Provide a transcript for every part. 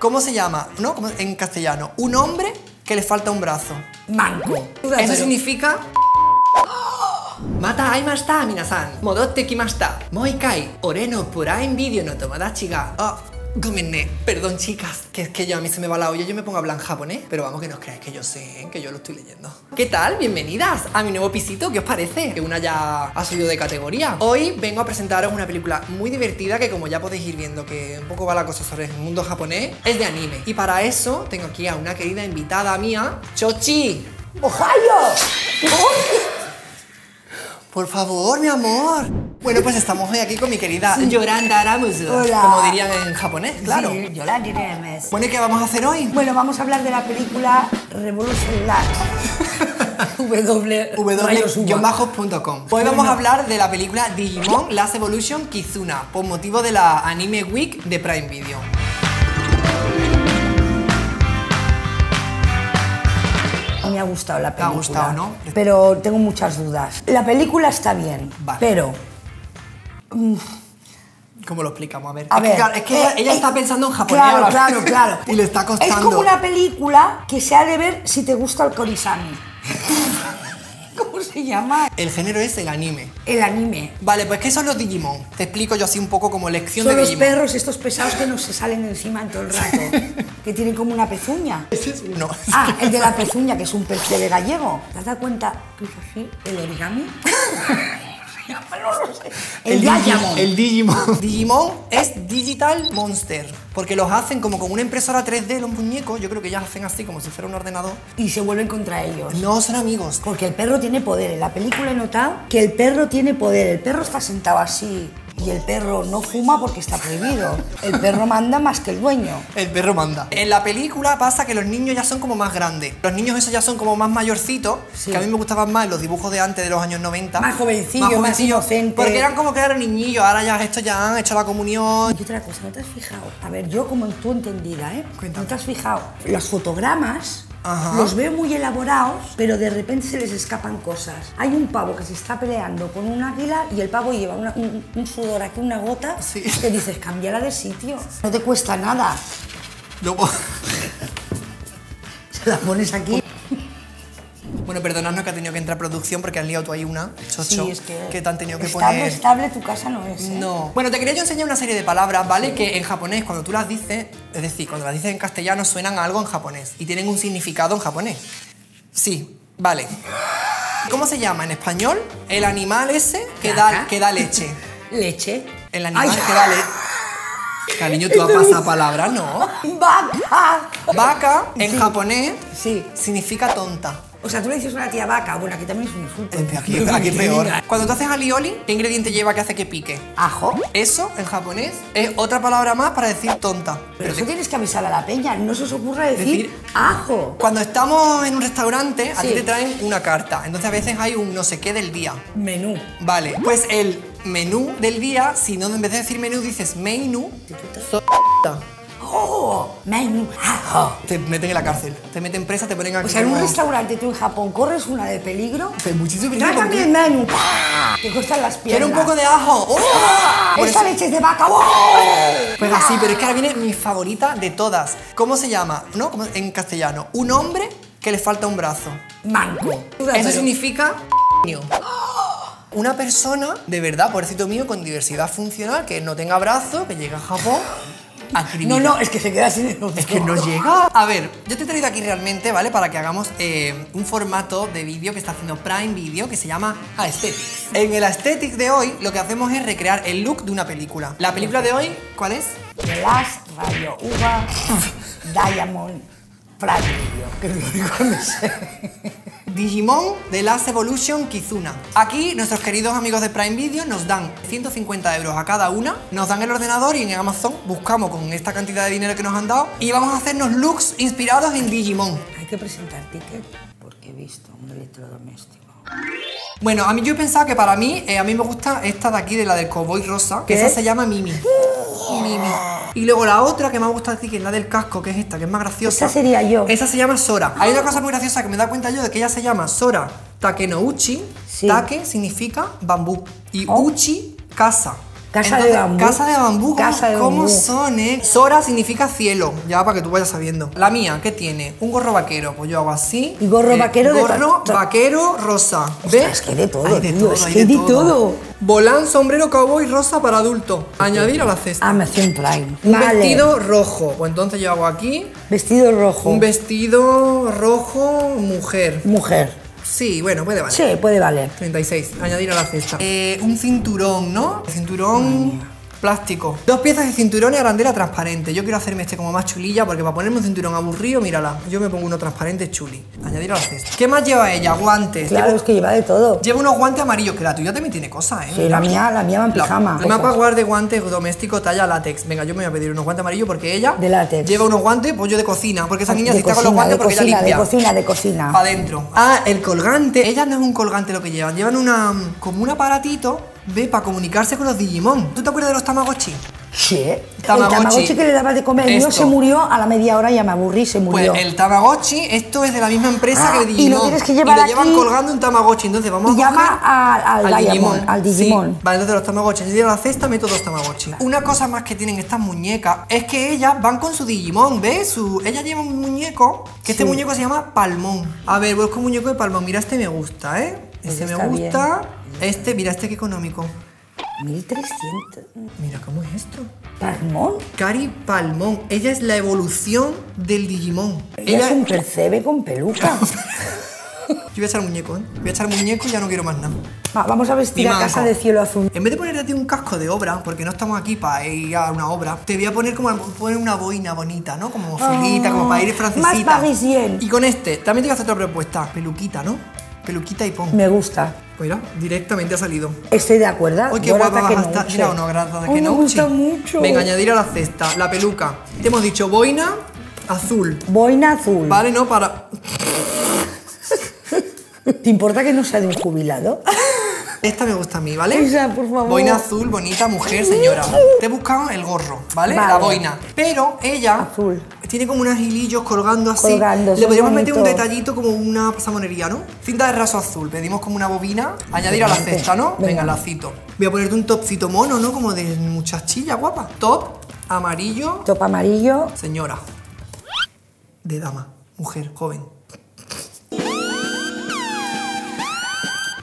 ¿Cómo se llama? ¿No? ¿Cómo en castellano? Un hombre que le falta un brazo. Manco. Eso significa... Mata aimashita minasan. Modotte kimashita. Moikai. Ore no Prime Video no tomodachi ga. Ah, gomen ne. Perdón, chicas. Que es que yo a mí se me va la olla. Yo me pongo a hablar en japonés. Pero vamos, que no os creáis que yo sé, que yo lo estoy leyendo. ¿Qué tal? Bienvenidas a mi nuevo pisito. ¿Qué os parece? Que una ya ha subido de categoría. Hoy vengo a presentaros una película muy divertida que, como ya podéis ir viendo que un poco va la cosa sobre el mundo japonés, es de anime. Y para eso tengo aquí a una querida invitada mía, Chochi. ¡Ohayo! ¡Oh! Por favor, mi amor. Bueno, pues estamos hoy aquí con mi querida Yolanda Ramos. Hola. Como dirían en japonés, claro. Sí, Yolanda Ramos. Bueno, ¿qué vamos a hacer hoy? Bueno, vamos a hablar de la película Revolution Last. www.com. Hoy vamos a hablar de la película Digimon Last Evolution Kizuna, por motivo de la Anime Week de Prime Video. Me ha gustado la película. Me ha gustado, ¿no? Pero tengo muchas dudas. La película está bien, vale, pero... ¿Cómo lo explicamos? A ver. A ver, es que ella está pensando en japonés. Claro, claro, claro. Y le está costando. Es como una película que se ha de ver si te gusta el korisami. ¿Cómo se llama? El género es el anime. El anime. Vale, pues ¿qué son los Digimon? Te explico yo así un poco como lección de Digimon. Son los perros estos pesados que nos se salen encima en todo el rato. Que tienen como una pezuña. Ese es uno. Ah, el de la pezuña, que es un pez de gallego. ¿Te has dado cuenta que es así? ¿El origami? No lo sé. El Digimon. El Digimon. Digimon es Digital Monster. Porque los hacen como con una impresora 3D, los muñecos. Yo creo que ya hacen así, como si fuera un ordenador. Y se vuelven contra ellos. No, son amigos. Porque el perro tiene poder. En la película he notado que el perro tiene poder. El perro está sentado así. Y el perro no fuma porque está prohibido. El perro manda más que el dueño. El perro manda. En la película pasa que los niños ya son como más grandes. Los niños esos ya son como más mayorcitos, sí. Que a mí me gustaban más los dibujos de antes de los años 90. Más jovencillos, más inocentes. Porque eran como que eran niñillos, ahora ya estos ya han hecho la comunión. Y otra cosa, ¿no te has fijado? A ver, yo como tú entendida, ¿eh? Cuéntame. ¿No te has fijado? Los fotogramas... Ajá. Los veo muy elaborados, pero de repente se les escapan cosas. Hay un pavo que se está peleando con un águila y el pavo lleva un sudor aquí, una gota, sí. Que dices, cámbiala de sitio. No te cuesta nada. No. Se la pones aquí. Bueno, perdonadnos que ha tenido que entrar producción porque han liado tú ahí una chocho, sí, es que te han tenido que poner... Estable tu casa no es, ¿eh? No. Bueno, te quería yo enseñar una serie de palabras, ¿vale? Sí. Que en japonés, cuando tú las dices, es decir, cuando las dices en castellano, suenan a algo en japonés y tienen un significado en japonés. Sí, vale. ¿Cómo se llama en español el animal ese que da leche? Leche. El animal que da leche. Cariño, tú has pasado palabra, ¿no? Vaca. Vaca, en japonés, sí, significa tonta. O sea, tú le dices a una tía vaca, bueno, aquí también es un insulto. Aquí peor. Cuando tú haces alioli, ¿qué ingrediente lleva que hace que pique? Ajo. Eso, en japonés, es otra palabra más para decir tonta. Pero eso tienes que avisar a la peña, no se os ocurra decir ajo. Cuando estamos en un restaurante, a ti te traen una carta. Entonces a veces hay un no sé qué del día. Menú. Vale, pues el menú del día, si no en vez de decir menú dices menú, ¡oh! Te meten en la cárcel, te meten presa, te ponen aquí. O sea, en un restaurante tú en Japón corres una de peligro. Pues muchísimo peligro. ¡Trágame el menú! Te cortan las piernas. Quiero un poco de ajo. ¡Oh! ¡Esta leche es de vaca! ¡Oh! Pues así, pero es que ahora viene mi favorita de todas. ¿Cómo se llama? ¿No? ¿Cómo? En castellano. Un hombre que le falta un brazo. Manco. Eso significa... Una persona, de verdad, pobrecito mío, con diversidad funcional, que no tenga brazo, que llega a Japón... No, no, es que se queda sin el otro. Es que no llega. A ver, yo te he traído aquí realmente, ¿vale? Para que hagamos un formato de vídeo que está haciendo Prime Video que se llama Aesthetics. En el Aesthetics de hoy lo que hacemos es recrear el look de una película. La película de hoy, ¿cuál es? The Last Radio Uva Diamond Prime Video. Que es lo único que me sé. Digimon The Last Evolution Kizuna. Aquí nuestros queridos amigos de Prime Video nos dan 150 euros a cada una, nos dan el ordenador y en Amazon buscamos con esta cantidad de dinero que nos han dado y vamos a hacernos looks inspirados en Digimon. Hay que presentar ticket porque he visto un electrodoméstico. Bueno, a mí yo he pensado que para mí, a mí me gusta esta de aquí, de la del cowboy rosa, que esa se llama Mimi. Mimi. Y luego la otra que me ha gustado decir, que es la del casco, que es esta, que es más graciosa. Esa sería yo. Esa se llama Sora. Hay una cosa muy graciosa que me he dado cuenta yo de que ella se llama Sora Takenouchi. Sí. Take significa bambú. Y Uchi, casa. Casa Entonces, de bambú. Casa de bambú, ¿cómo son, eh? Sora significa cielo, ya para que tú vayas sabiendo. La mía, ¿qué tiene? Un gorro vaquero, pues yo hago así. ¿Y gorro vaquero de gorro vaquero rosa. ¿Ves? Es que de todo, hay de todo, es que de todo. Volán, sombrero, cowboy, rosa para adulto. Añadir a la cesta. Ah, me hacía un Prime. Un vestido rojo, pues entonces yo hago aquí. Vestido rojo. Un vestido rojo, mujer. Mujer. Sí, bueno, puede valer. Sí, puede valer. 36, añadir a la cesta. Un cinturón, ¿no? Cinturón plástico. 2 piezas de cinturón y arandela transparente. Yo quiero hacerme este como más chulilla, porque para ponerme un cinturón aburrido, mírala. Yo me pongo uno transparente chuli. Añadir a la cesta. ¿Qué más lleva ella? Guantes. Claro, es que lleva de todo. Lleva unos guantes amarillos, que la tuya también tiene cosas, ¿eh? Sí, la mía va en pijama. El mapa guarde guantes doméstico talla látex. Venga, yo me voy a pedir unos guantes amarillos porque ella... De látex. Lleva unos guantes, pues yo de cocina, porque esa niña se está con los guantes porque ella limpia. De cocina. Para adentro. Ah, el colgante. Ella no es un colgante lo que llevan. Llevan una... como un aparatito... Ve, para comunicarse con los Digimon. ¿Tú te acuerdas de los Tamagotchi? Sí. El Tamagotchi que le daba de comer. Esto. Yo se murió a la media hora, ya me aburrí, se murió. Pues el Tamagotchi, esto es de la misma empresa que el Digimon. Y lo tienes que llevar y lo llevan aquí, colgando un Tamagotchi. Entonces vamos a llama al Digimon. Al Digimon. Sí. Vale, entonces los Tamagotchi. Si llevo la cesta, meto 2 Tamagotchi. Una cosa más que tienen estas muñecas es que ellas van con su Digimon, ¿ves? Ella lleva un muñeco, que este muñeco se llama Palmón. A ver, busco un muñeco de Palmón. Mira, este me gusta, ¿eh? Este me gusta. Bien. Este, mira, este que económico. 1300. Mira, ¿cómo es esto? ¿Palmón? Cari Palmón. Ella es la evolución del Digimon. Ella es un percebe con peluca. Yo voy a echar muñeco, ¿eh? Voy a echar muñeco y ya no quiero más nada. Vamos a vestir a casa de cielo azul. En vez de ponerte a ti un casco de obra, porque no estamos aquí para ir a una obra, te voy a poner como una boina bonita, ¿no? Como filita, como para ir francesita. Más parisien. Y con este, también te voy a hacer otra propuesta. Peluquita, ¿no? Peluquita y pon. Me gusta. Mira, directamente ha salido. Estoy de acuerdo. Oye, qué guapa vas a estar. Mira, una grata de Takenouchi. Me gusta mucho. Venga, añadir a la cesta, la peluca. Te hemos dicho boina azul. Boina azul. Vale, no para... ¿Te importa que no sea de un jubilado? Esta me gusta a mí, ¿vale? Esa, por favor. Boina azul, bonita, mujer, señora. Te he buscado el gorro, ¿vale? La boina. Pero ella... Azul. Tiene como unos hilillos colgando así. Le podríamos meter un detallito como una pasamonería, ¿no? Cinta de raso azul. Pedimos como una bobina. Añadir a la cesta, ¿no? Venga, lacito. Voy a ponerte un topcito mono, ¿no? Como de muchachilla guapa. Top amarillo. Top amarillo. Señora. De dama. Mujer. Joven.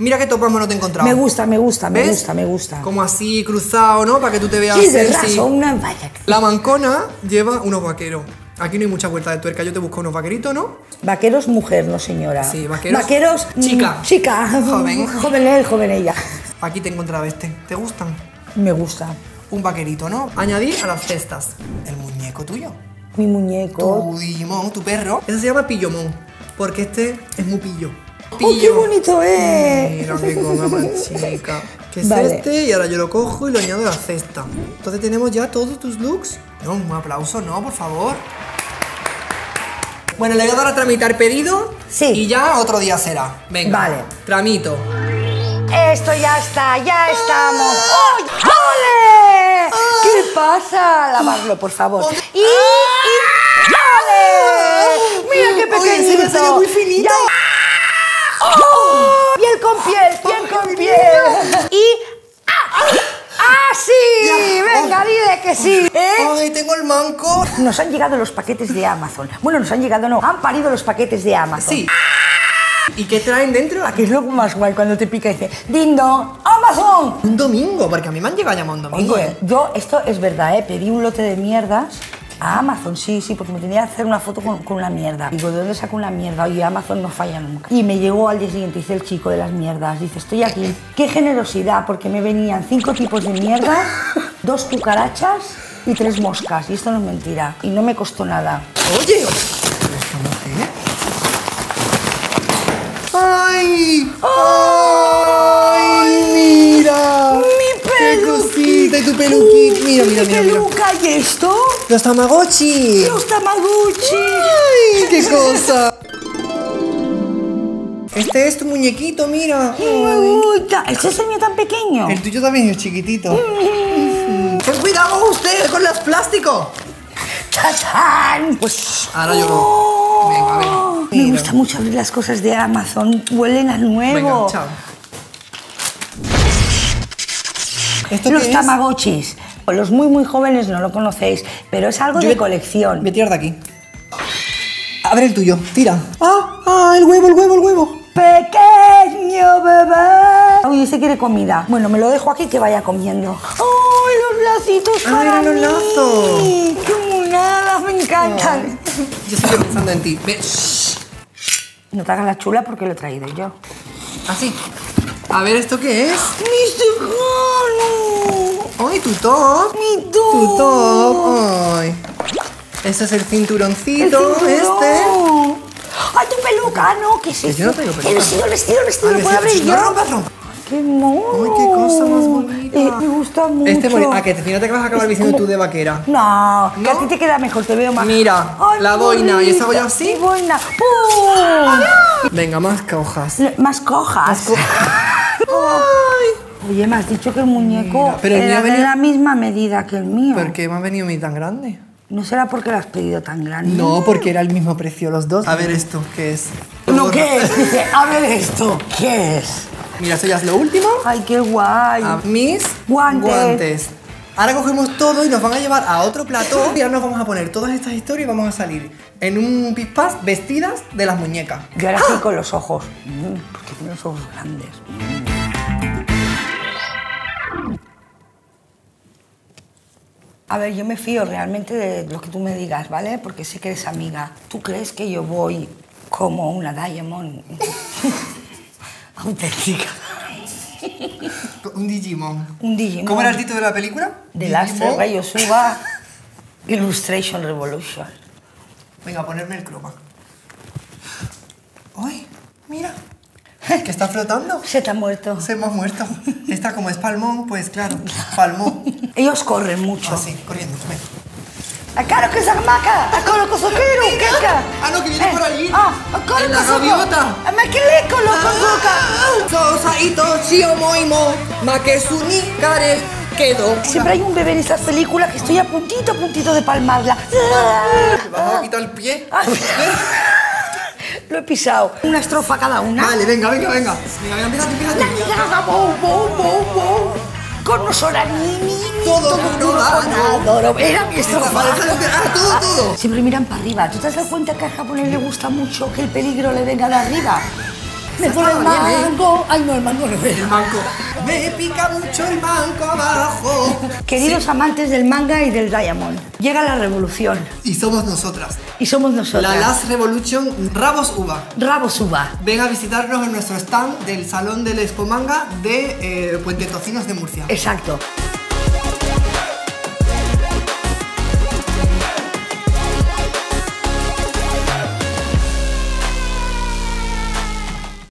Mira qué topas mono te he encontrado. Me gusta. Como así, cruzado, ¿no? Para que tú te veas. Sí, de raso, una valla. La mancona lleva unos vaqueros. Aquí no hay mucha vuelta de tuerca, yo te busco unos vaqueritos, ¿no? Vaqueros mujer, no señora. Sí, vaqueros. Vaqueros chica. Chica. Joven. Joven él, joven ella. Aquí te he encontrado este. ¿Te gustan? Me gusta. Un vaquerito, ¿no? Añadir a las cestas. El muñeco tuyo. Mi muñeco. Tu Digimon, tu perro. Ese se llama Pillomon, porque este es muy pillo. Pillo. ¡Oh, qué bonito es! Mira qué cosa más chica. Que es este, y ahora yo lo cojo y lo añado a la cesta. Entonces tenemos ya todos tus looks. No, un aplauso, no, por favor. Bueno, le voy a dar a tramitar pedido. Sí. Y ya otro día será. Venga. Vale. Tramito. Esto ya está, ya estamos. ¡Oh! ¡Ole! ¡Oh! ¿Qué pasa? Lavarlo, por favor. ¡Oh! ¡Y ole! ¡Mira qué pequeñito! Oye, se me salió muy finito. ¡Oh! Piel con piel, piel con piel. Y... ¡Ah, sí! Venga, dile que sí. ¿Eh? ¡Ay, tengo el manco! Nos han llegado los paquetes de Amazon. Bueno, nos han llegado, no. Han parido los paquetes de Amazon. Sí. ¿Y qué traen dentro? Aquí es lo más guay cuando te pica y dice ¡Ding dong! ¡Amazon! Un domingo, porque a mí me han llegado ya un domingo. Oye, yo, esto es verdad, ¿eh? Pedí un lote de mierdas a Amazon, sí, porque me tenía que hacer una foto con una mierda. Digo, ¿de dónde saco una mierda? Oye, Amazon no falla nunca. Y me llegó al día siguiente, dice el chico de las mierdas. Dice, estoy aquí. Qué generosidad, porque me venían 5 tipos de mierda, 2 cucarachas y 3 moscas. Y esto no es mentira. Y no me costó nada. Oye, ¿esta mujer? ¡Ay! ¡Ay! ¡Mira! ¡Mi peluquita! ¡Y tu peluquita! ¡Mira, mira, mira! ¿Mi peluca y esto? ¡Los Tamagotchi! ¡Los Tamagotchi! ¡Ay, qué cosa! Este es tu muñequito, mira. ¡Me gusta! ¿Este es el mío tan pequeño? El tuyo también es chiquitito. ¡Ten cuidado usted con los plásticos! ¡Tachán! Pues... ahora yo lo... Venga, venga. Me gusta mucho abrir las cosas de Amazon. Huelen a nuevo. Venga, chao. Los Tamagotchis. O los muy, muy jóvenes no lo conocéis, pero es algo de colección. Voy a tirar de aquí. Abre el tuyo, tira. ¡Ah! ¡Ah! ¡El huevo, el huevo, el huevo! ¡Pequeño bebé! Uy, se quiere comida. Bueno, me lo dejo aquí que vaya comiendo. ¡Oh, los lacitos para mí! Lazos. ¡Qué monadas! ¡Me encantan! No. Yo estoy pensando en ti. Ve. No te hagas la chula porque lo he traído yo. Así. A ver, ¿esto qué es? ¡Mi tejano! ¡Ay, tu top! ¡Mi top! ¡Tu top! ¡Ay! Ese es el cinturoncito, este. ¡Ay, tu peluca! No, ¿qué es eso? Yo no tengo peluca. El vestido, el vestido, el vestido. ¿Puedo abrir yo? ¡No rompas, rompas! ¡Qué mono! ¡Ay, qué cosa más bonita! Me gusta mucho. Este bonito. Ah, que fíjate que vas a acabar diciendo como... tú de vaquera. No, no, que a ti te queda mejor, te veo más. Mira, ay, la boina. Bonita. ¿Y esa boina así? ¡Sí, boina! ¡Pum! Venga, más cojas. Más cojas. Más cojas. ¡Ay! Oye, me has dicho que el muñeco mira, pero el era de la misma medida que el mío. ¿Por qué me ha venido a mí tan grande? ¿No será porque lo has pedido tan grande? No, porque era el mismo precio los dos. A ver esto, ¿qué es? No, ¿qué es? Dice, a ver esto, ¿qué es? Mira, eso ya es lo último. ¡Ay, qué guay! A mis guantes. Ahora cogemos todo y nos van a llevar a otro plató. Y ahora nos vamos a poner todas estas historias y vamos a salir en un pispás vestidas de las muñecas. Yo ahora estoy con los ojos. Porque tiene los ojos grandes. A ver, yo me fío realmente de lo que tú me digas, ¿vale? Porque sé que eres amiga. ¿Tú crees que yo voy como una Digimon? Auténtica. Un Digimon. Un Digimon. ¿Cómo era el título de la película? The Last Yosuba Illustration Revolution. Venga, ponerme el croma. ¡Ay! Mira. Que está flotando. Se te ha muerto. Se me ha muerto. Está como es Palmón, pues claro. Palmón. Ellos corren mucho. Ah, sí, corriendo. Ven. ¡Acaro que se amaca! ¡Acaro que soquero! ¡Caca! ¡Ah, no, que viene por allí! ¡Ah! ¡Acaro que soquero! ¡Amaqueleco, loco, loca! ¡Sosaito, shiomoimo! ¡Makesuni, kare, quedo! Siempre hay un bebé en estas películas que estoy a puntito de palmarla. ¿Te vas a quitar el pie? Lo he pisado. Una estrofa cada una. Vale, venga, venga, venga. Venga, venga, empieza, empieza. ¡La bow, bow, bow, bow! Con nosora, ni, todo, todo. Era mi estrofa. Todo, todo. Siempre miran para arriba. ¿Tú te has dado cuenta que al japonés le gusta mucho que el peligro le venga de arriba? Me pone el mango. Ay, no, el mango no veo. El mango. Me pica mucho el mango abajo. Queridos amantes del manga y del Digimon, llega la revolución. Y somos nosotras. Y somos nosotras. La Last Revolution Rabos Uva. Rabos Uva. Ven a visitarnos en nuestro stand del Salón del Escomanga de Puente Tocinos de Murcia. Exacto.